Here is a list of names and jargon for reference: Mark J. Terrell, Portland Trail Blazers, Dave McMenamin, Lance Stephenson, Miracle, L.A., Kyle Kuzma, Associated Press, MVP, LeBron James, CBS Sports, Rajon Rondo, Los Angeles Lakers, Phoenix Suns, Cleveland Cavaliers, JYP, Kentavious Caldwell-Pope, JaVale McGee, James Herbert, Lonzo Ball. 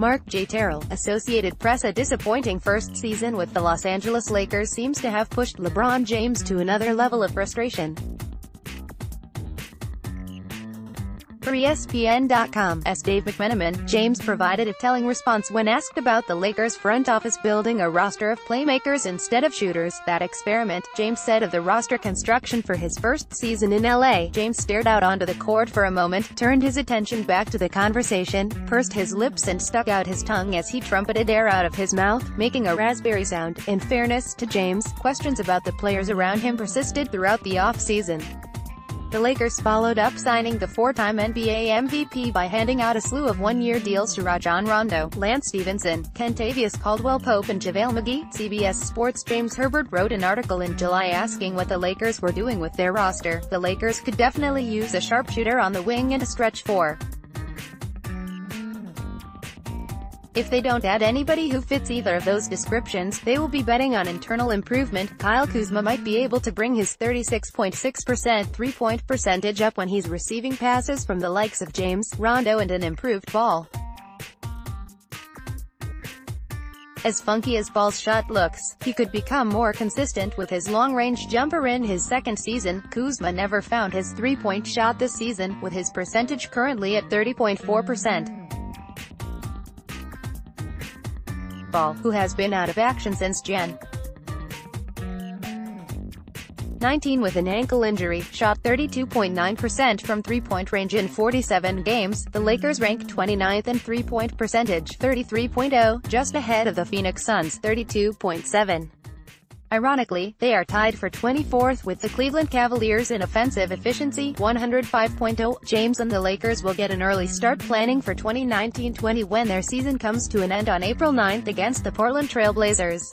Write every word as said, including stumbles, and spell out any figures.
Mark J. Terrell, Associated Press. A disappointing first season with the Los Angeles Lakers seems to have pushed LeBron James to another level of frustration. For E S P N dot com's Dave McMenamin, James provided a telling response when asked about the Lakers front office building a roster of playmakers instead of shooters. That experiment, James said of the roster construction for his first season in L A. James stared out onto the court for a moment, turned his attention back to the conversation, pursed his lips and stuck out his tongue as he trumpeted air out of his mouth, making a raspberry sound. In fairness to James, questions about the players around him persisted throughout the offseason. The Lakers followed up signing the four-time N B A M V P by handing out a slew of one-year deals to Rajon Rondo, Lance Stephenson, Kentavious Caldwell-Pope and JaVale McGee. C B S Sports' James Herbert wrote an article in July asking what the Lakers were doing with their roster. The Lakers could definitely use a sharpshooter on the wing and a stretch four. If they don't add anybody who fits either of those descriptions, they will be betting on internal improvement. Kyle Kuzma might be able to bring his thirty-six point six percent three-point percentage up when he's receiving passes from the likes of James, Rondo and an improved Ball. As funky as Ball's shot looks, he could become more consistent with his long-range jumper in his second season. Kuzma never found his three-point shot this season, with his percentage currently at thirty point four percent. Ball, who has been out of action since January nineteenth with an ankle injury, shot thirty-two point nine percent from three-point range in forty-seven games. The Lakers rank twenty-ninth in three-point percentage, thirty-three point zero, just ahead of the Phoenix Suns, thirty-two point seven. Ironically, they are tied for twenty-fourth with the Cleveland Cavaliers in offensive efficiency, one hundred five point zero. James and the Lakers will get an early start planning for twenty nineteen twenty when their season comes to an end on April ninth against the Portland Trail Blazers.